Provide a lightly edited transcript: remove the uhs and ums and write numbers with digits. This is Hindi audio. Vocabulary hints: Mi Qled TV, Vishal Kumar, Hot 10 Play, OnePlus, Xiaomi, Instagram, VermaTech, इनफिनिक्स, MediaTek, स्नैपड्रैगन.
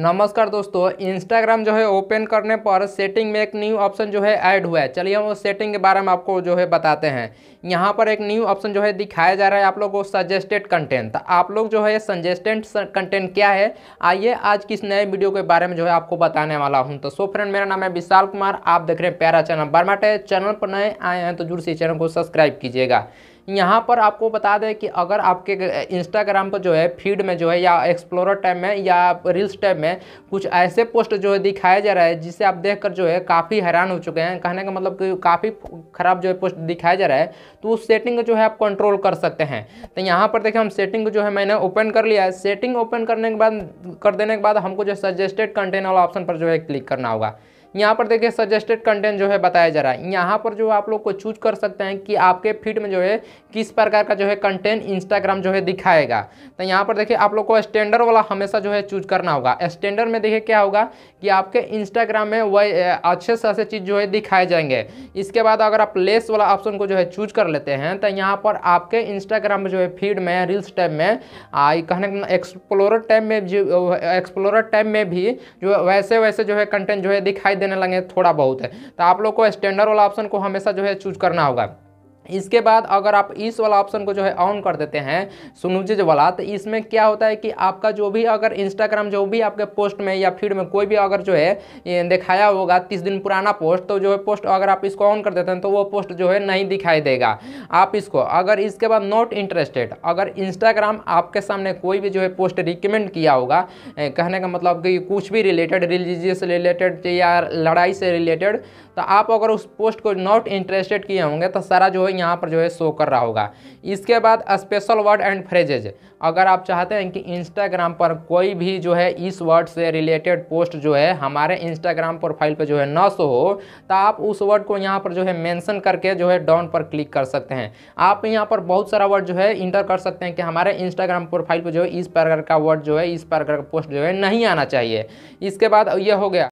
नमस्कार दोस्तों, इंस्टाग्राम जो है ओपन करने पर सेटिंग में एक न्यू ऑप्शन जो है ऐड हुआ है। चलिए हम उस सेटिंग के बारे में आपको जो है बताते हैं। यहाँ पर एक न्यू ऑप्शन जो है दिखाया जा रहा है आप लोगों को, सजेस्टेड कंटेंट। तो आप लोग जो है सजेस्टेड कंटेंट क्या है, आइए आज किस नए वीडियो के बारे में जो है आपको बताने वाला हूँ। तो सो फ्रेंड, मेरा नाम है विशाल कुमार, आप देख रहे हैं प्यारा चैनल वर्माटेक। चैनल पर नए आए हैं तो जरूर से चैनल को सब्सक्राइब कीजिएगा। यहाँ पर आपको बता दें कि अगर आपके इंस्टाग्राम पर जो है फीड में जो है या एक्सप्लोरर टैब में या रील्स टैब में कुछ ऐसे पोस्ट जो है दिखाया जा रहा है जिसे आप देखकर जो है काफ़ी हैरान हो चुके हैं, कहने का मतलब कि काफ़ी ख़राब जो है पोस्ट दिखाया जा रहा है, तो उस सेटिंग को जो है आप कंट्रोल कर सकते हैं। तो यहाँ पर देखिए, हम सेटिंग को जो है मैंने ओपन कर लिया है। सेटिंग ओपन कर देने के बाद हमको जो है सजेस्टेड कंटेंट वाला ऑप्शन पर जो है क्लिक करना होगा। यहाँ पर देखिए सजेस्टेड कंटेंट जो है बताया जा रहा है। यहाँ पर जो आप लोग को चूज कर सकते हैं कि आपके फीड में जो है किस प्रकार का जो है कंटेंट इंस्टाग्राम जो है दिखाएगा। तो यहाँ पर देखिए आप लोग को स्टैंडर्ड वाला हमेशा जो है चूज करना होगा। स्टैंडर्ड में देखिए क्या होगा कि आपके इंस्टाग्राम में वह अच्छे से अच्छे चीज़ जो है दिखाए जाएंगे। इसके बाद अगर आप लेस वाला ऑप्शन को जो है चूज कर लेते हैं तो यहाँ पर आपके इंस्टाग्राम में जो है फीड में, रील्स टैब में, एक्सप्लोरर टैब में भी जो वैसे जो है कंटेंट जो है दिखाई देने लगे थोड़ा बहुत है। तो आप लोग को स्टैंडर्ड वाला ऑप्शन को हमेशा जो है चूज करना होगा। इसके बाद अगर आप इस वाला ऑप्शन को जो है ऑन कर देते हैं स्नूज़ वाला, तो इसमें क्या होता है कि आपका जो भी अगर इंस्टाग्राम जो भी आपके पोस्ट में या फीड में कोई भी अगर जो है दिखाया होगा 30 दिन पुराना पोस्ट, तो जो है पोस्ट अगर आप इसको ऑन कर देते हैं तो वो पोस्ट जो है नहीं दिखाई देगा आप इसको। अगर इसके बाद नॉट इंटरेस्टेड, अगर इंस्टाग्राम आपके सामने कोई भी जो है पोस्ट रिकमेंड किया होगा, कहने का मतलब कि कुछ भी रिलेटेड, रिलीजियस रिलेटेड या लड़ाई से रिलेटेड, तो आप अगर उस पोस्ट को नॉट इंटरेस्टेड किए होंगे तो सारा जो यहाँ पर जो है शो कर रहा होगा। इसके बाद स्पेशल वर्ड एंड फ्रेजेज, अगर आप चाहते हैं कि इंस्टाग्राम पर कोई भी जो है इस वर्ड से रिलेटेड पोस्ट जो है हमारे इंस्टाग्राम प्रोफाइल पर जो है न शो हो, तो आप उस वर्ड को यहाँ पर जो है मेंशन करके जो है डाउन पर क्लिक कर सकते हैं। आप यहाँ पर बहुत सारा वर्ड जो है इंटर कर सकते हैं कि हमारे इंस्टाग्राम प्रोफाइल पर जो है इस प्रकार का वर्ड जो है, इस प्रकार का पोस्ट जो है नहीं आना चाहिए। इसके बाद यह हो गया।